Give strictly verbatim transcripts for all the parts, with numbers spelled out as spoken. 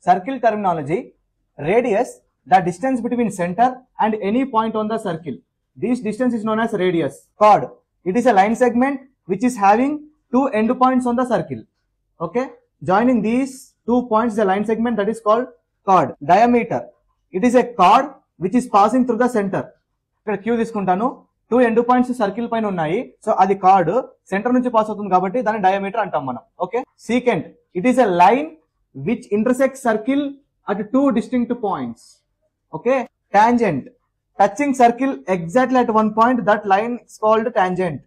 circle terminology, radius, the distance between center and any point on the circle. This distance is known as radius. Chord, it is a line segment which is having two end points on the circle. Okay, joining these two points, the line segment, that is called chord. Diameter, it is a chord which is passing through the center. If you discuntano, two end points circle pain unnai, so adi chord center nunchi pass avutundi kabatti dani diameter antam manam. Okay, secant, it is a line which intersects circle at two distinct points. Okay, tangent, touching circle exactly at one point, that line is called tangent.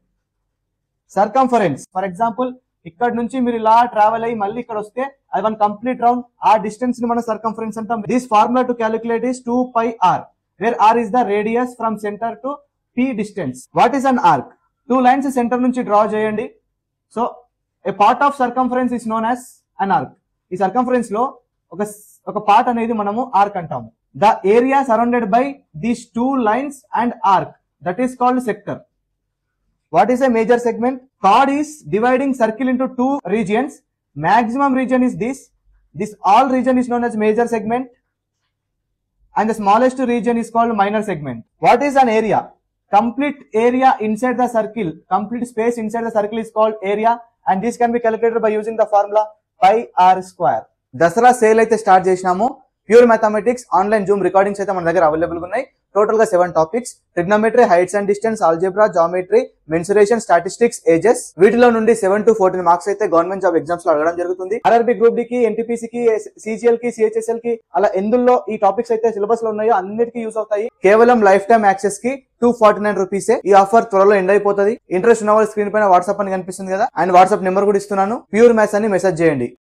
Circumference, for example, ikkad nunchi meer ila travel ayi malli ikkad osthe adi one complete round, our distance ni mana circumference antam. This formula to calculate is two pi r, where r is the radius from center to p distance. What is an arc? Two lines center nunchi draw cheyandi, so a part of circumference is known as an arc. Ee circumference lo oka oka part anedi manamu arc antamu. The area surrounded by these two lines and arc, that is called sector. What is a major segment? Chord is dividing circle into two regions. Maximum region is this. This all region is known as major segment, and the smallest region is called minor segment. What is an area? Complete area inside the circle, complete space inside the circle is called area, and this can be calculated by using the formula pi r square. Dasara sale aithe start chesinamo. Pure mathematics online Zoom recordings aithe mana daggara available ga unnai. Total ga seven topics: trigonometry, heights and distance, algebra, geometry, mensuration, statistics, ages. వీటిలో నుండి seven to fourteen marks అయితే government job exams లో అడగడం జరుగుతుంది. RRB group D కి, NTPC కి, CGL కి, CHSL కి, అలా ఎందులో ఈ టాపిక్స్ అయితే సిలబస్ లో ఉన్నాయో అన్నిటికీ యూస్ అవుతాయి. కేవలం లైఫ్ టైమ్ యాక్సెస్ కి two forty-nine rupees. ఈ ఆఫర్ త్వరలో ఎండ్ అయిపోతుంది. ఇంట్రెస్ట్ ఉన్న వాళ్ళు స్క్రీన్ పైన వాట్సాప్ అని కనిపిస్తుంది కదా, అండ్ వాట్సాప్ నెంబర్ కూడా ఇస్తున్నాను. ప్యూర్ మ్యాథ్స్ అని మెసేజ్ చేయండి.